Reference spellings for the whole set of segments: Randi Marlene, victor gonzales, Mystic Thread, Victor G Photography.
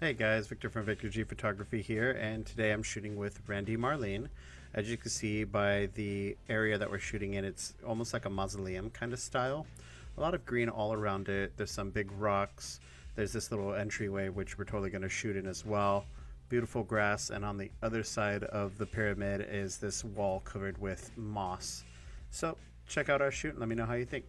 Hey guys, Victor from Victor G Photography here, and today I'm shooting with Randi Marlene. As you can see by the area that we're shooting in, it's almost like a mausoleum kind of style. A lot of green all around it. There's some big rocks. There's this little entryway which we're totally going to shoot in as well. Beautiful grass, and on the other side of the pyramid is this wall covered with moss. So check out our shoot and let me know how you think.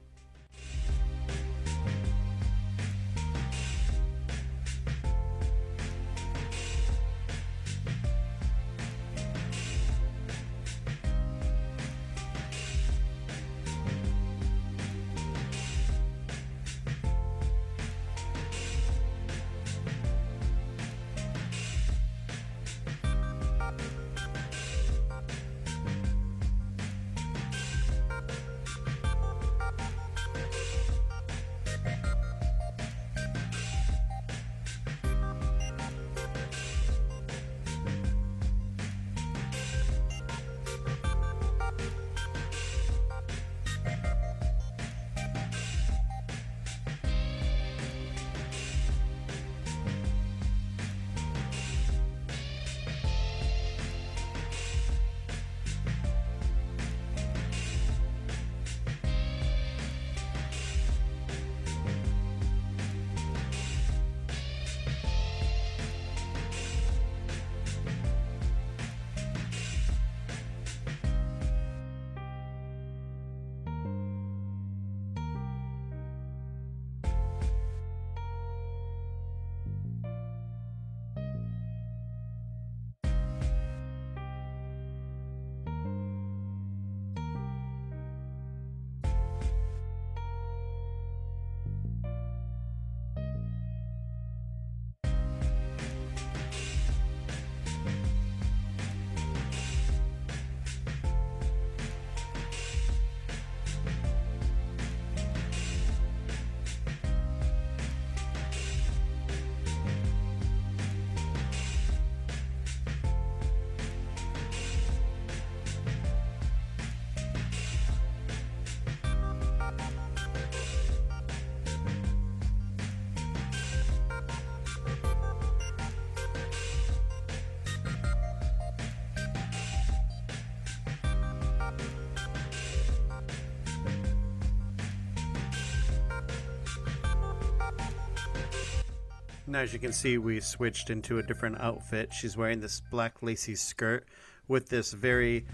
Now, as you can see, we switched into a different outfit. She's wearing this black lacy skirt with this very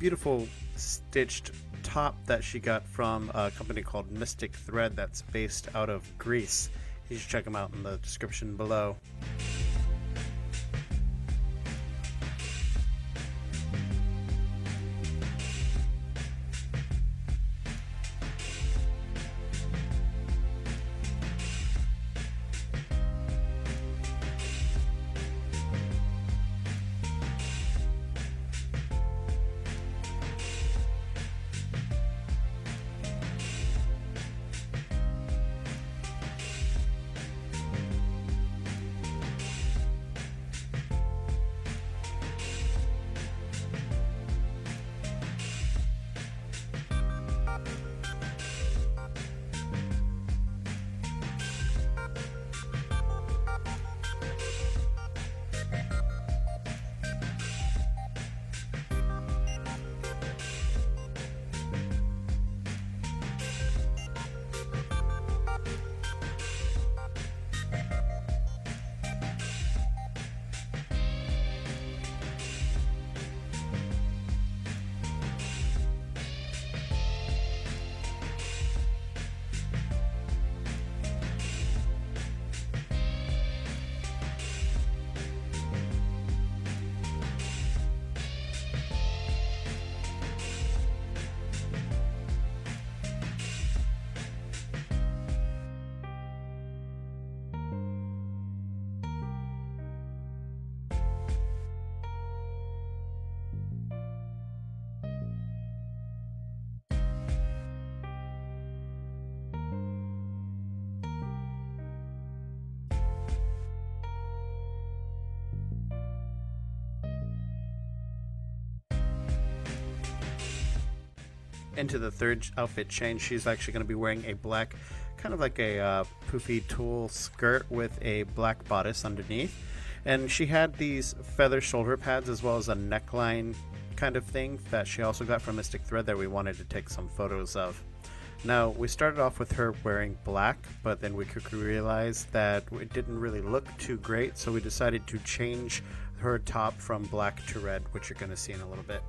beautiful stitched top that she got from a company called Mystic Thread that's based out of Greece. You should check them out in the description below. Into the third outfit change, she's actually going to be wearing a black kind of like a poofy tulle skirt with a black bodice underneath. And she had these feather shoulder pads as well as a neckline kind of thing that she also got from Mystic Thread that we wanted to take some photos of. Now, we started off with her wearing black, but then we quickly realized that it didn't really look too great, so we decided to change her top from black to red, which you're going to see in a little bit.